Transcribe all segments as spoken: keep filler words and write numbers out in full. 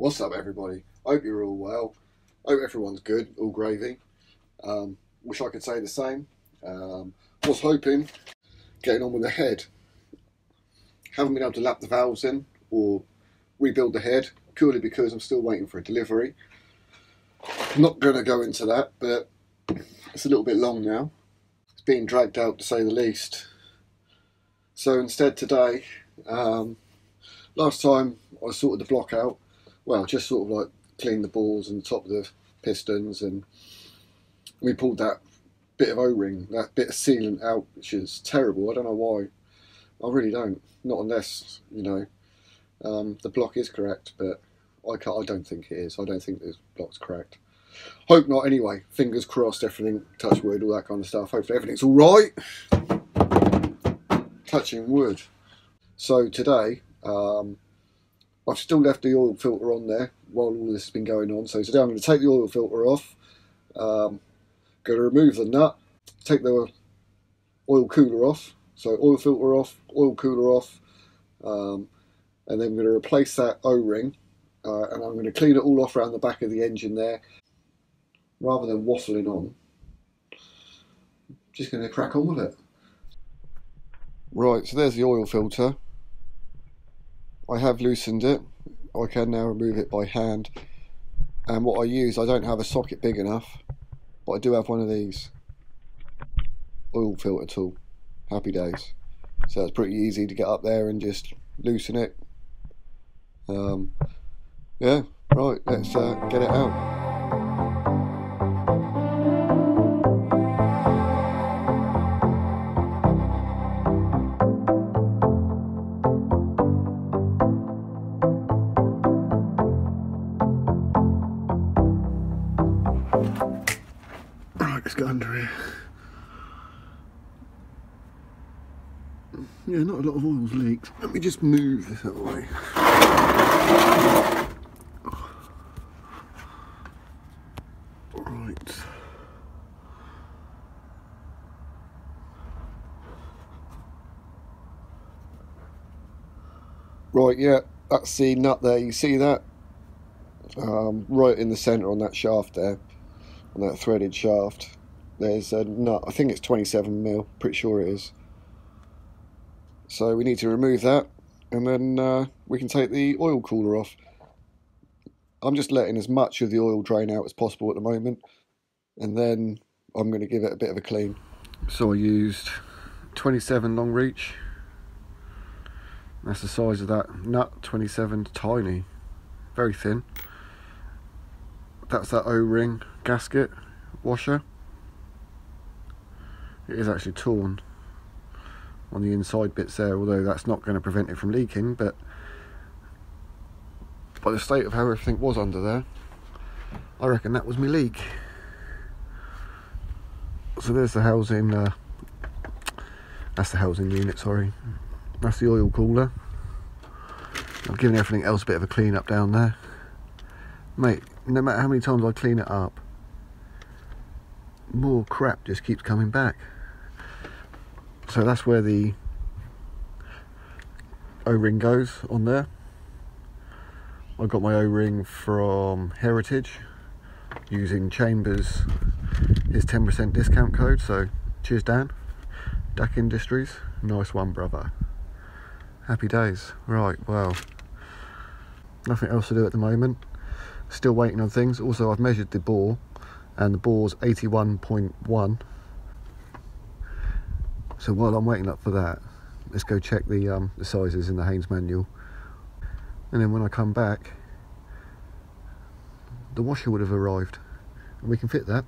What's up, everybody? Hope you're all well. Hope everyone's good, all gravy. Um, wish I could say the same. Um, was hoping, getting on with the head. Haven't been able to lap the valves in or rebuild the head, purely because I'm still waiting for a delivery. I'm not going to go into that, but it's a little bit long now. It's being dragged out, to say the least. So instead today, um, last time I sorted the block out, well, just sort of like cleaned the balls and the top of the pistons, and we pulled that bit of O-ring, that bit of sealant out, which is terrible. I don't know why. I really don't. Not unless, you know, um, the block is correct, but I can't, I don't think it is. I don't think this block's correct. Hope not anyway. Fingers crossed, everything, touch wood, all that kind of stuff. Hopefully everything's all right. Touching wood. So today, um, I've still left the oil filter on there while all this has been going on. So today I'm going to take the oil filter off, um, going to remove the nut, take the oil cooler off. So oil filter off, oil cooler off, um, and then I'm going to replace that O-ring, uh, and I'm going to clean it all off around the back of the engine there. Rather than waffling on, I'm just going to crack on with it. Right, so there's the oil filter. I have loosened it. I can now remove it by hand. And what I use, I don't have a socket big enough, but I do have one of these. Oil filter tool. Happy days. So it's pretty easy to get up there and just loosen it. Um, yeah, right, let's uh, get it out. Under here. Yeah, not a lot of oil's leaked. Let me just move this that way. Right. Right, yeah, that's the nut there. You see that? Um, right in the centre on that shaft there, on that threaded shaft. There's a nut, I think it's twenty-seven mil, pretty sure it is. So we need to remove that, and then uh, we can take the oil cooler off. I'm just letting as much of the oil drain out as possible at the moment, and then I'm going to give it a bit of a clean. So I used twenty-seven long reach. That's the size of that nut, twenty-seven, tiny, very thin. That's that O-ring gasket washer. It is actually torn on the inside bits there, although that's not going to prevent it from leaking, but by the state of how everything was under there, I reckon that was my leak. So there's the housing, uh, that's the housing unit, sorry. That's the oil cooler. I've given everything else a bit of a clean up down there. Mate, no matter how many times I clean it up, more crap just keeps coming back. So that's where the O-ring goes on there. I got my O-ring from Heritage using Chambers, his ten percent discount code. So cheers, Dan. Duck Industries. Nice one, brother. Happy days. Right, well, nothing else to do at the moment. Still waiting on things. Also, I've measured the bore, and the bore's eighty-one point one. So while I'm waiting up for that, let's go check the, um, the sizes in the Haynes manual. And then when I come back, the washer would have arrived, and we can fit that.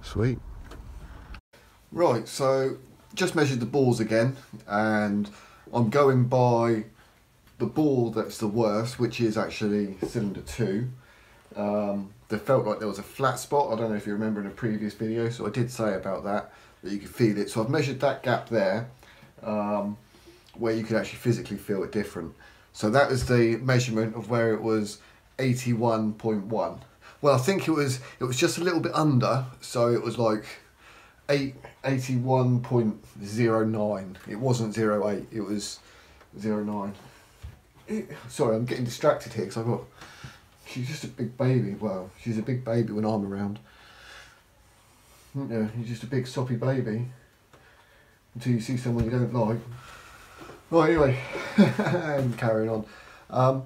Sweet. Right, so just measured the bores again, and I'm going by the bore that's the worst, which is actually cylinder two. Um, They felt like there was a flat spot. I don't know if you remember in a previous video, so I did say about that, that you could feel it. So I've measured that gap there, um, where you could actually physically feel it different. So that was the measurement of where it was eighty-one point one. Well, I think it was it was just a little bit under, so it was like eighty-one point zero nine. It wasn't zero eight, it was zero nine. it, sorry, I'm getting distracted here because I've got, she's just a big baby. Well, she's a big baby when I'm around. Yeah, you're just a big soppy baby until you see someone you don't like. Right, anyway, and carrying on. Um,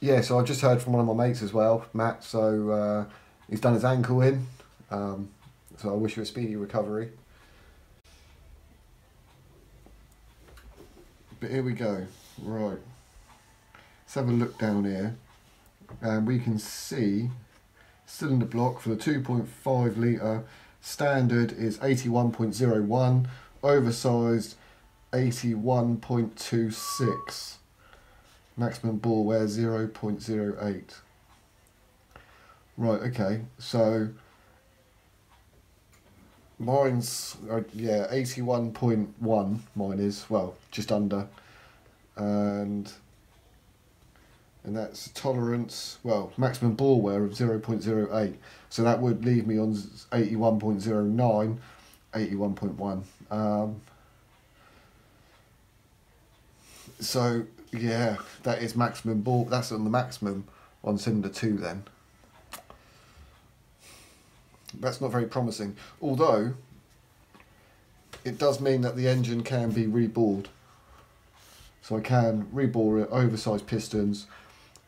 yeah, so I just heard from one of my mates as well, Matt, so uh, he's done his ankle in, um, so I wish you a speedy recovery. But here we go, right, let's have a look down here, and we can see cylinder block for the two point five litre, standard is eighty-one point zero one, oversized eighty-one point two six, maximum bore wear zero point zero eight. Right, okay, so mine's uh, yeah, eighty-one point one mine is, well, just under, and and that's tolerance, well, maximum bore wear of zero point zero eight, so that would leave me on eighty-one point zero nine, eighty-one point one. um, So yeah, that is maximum bore. That's on the maximum on cylinder two. Then that's not very promising. Although it does mean that the engine can be rebored, so I can rebore it. Oversized pistons.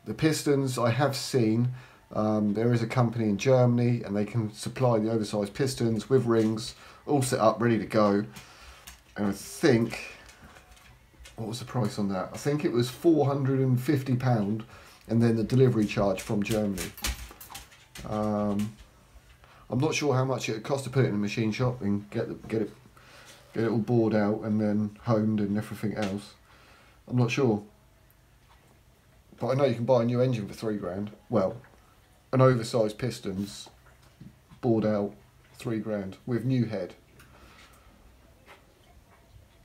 The pistons I have seen. Um, there is a company in Germany, and they can supply the oversized pistons with rings, all set up, ready to go. And I think, what was the price on that? I think it was four hundred and fifty pounds, and then the delivery charge from Germany. Um, I'm not sure how much it cost to put it in a machine shop and get the, get it get it all bored out and then homed and everything else. I'm not sure, but I know you can buy a new engine for three grand. Well, an oversized pistons, bored out, three grand with new head.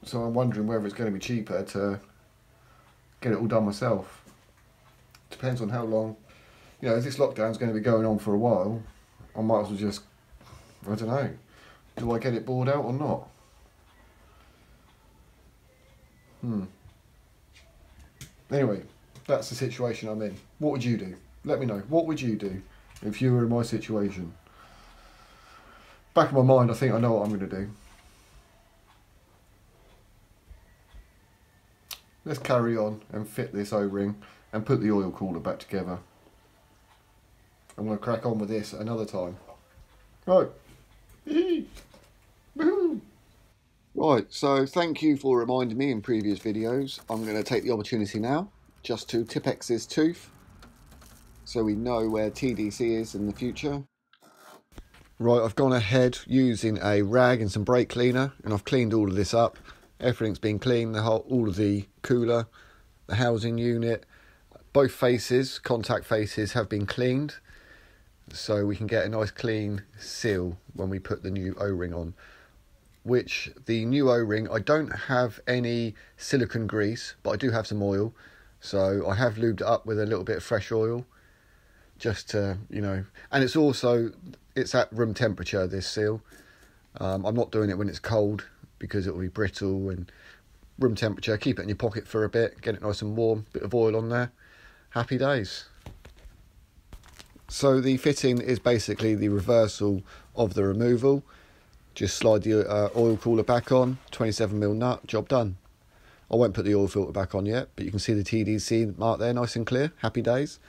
So I'm wondering whether it's going to be cheaper to get it all done myself. Depends on how long, you know, if this lockdown's going to be going on for a while, I might as well just, I don't know, do I get it bored out or not? Hmm. Anyway, that's the situation I'm in. What would you do? Let me know, what would you do if you were in my situation? Back of my mind, I think I know what I'm going to do. Let's carry on and fit this O-ring and put the oil cooler back together. I'm going to crack on with this another time. Right. Right, so thank you for reminding me in previous videos. I'm going to take the opportunity now just to tip X's tooth so we know where T D C is in the future. Right, I've gone ahead using a rag and some brake cleaner, and I've cleaned all of this up. Everything's been cleaned, the whole, all of the cooler, the housing unit, both faces, contact faces have been cleaned, so we can get a nice clean seal when we put the new O-ring on. Which, the new O-ring, I don't have any silicone grease, but I do have some oil, so I have lubed it up with a little bit of fresh oil, just to, you know, and it's also, it's at room temperature, this seal. Um, I'm not doing it when it's cold, because it will be brittle, and room temperature, keep it in your pocket for a bit, get it nice and warm, bit of oil on there, happy days. So the fitting is basically the reversal of the removal, just slide the uh, oil cooler back on, twenty-seven mil nut, job done. I won't put the oil filter back on yet, but you can see the T D C mark there, nice and clear, happy days.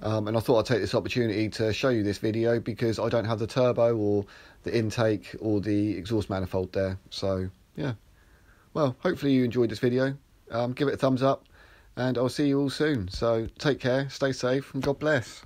Um, and I thought I'd take this opportunity to show you this video because I don't have the turbo or the intake or the exhaust manifold there. So, yeah. Well, hopefully you enjoyed this video. Um, give it a thumbs up and I'll see you all soon. So, take care, stay safe and God bless.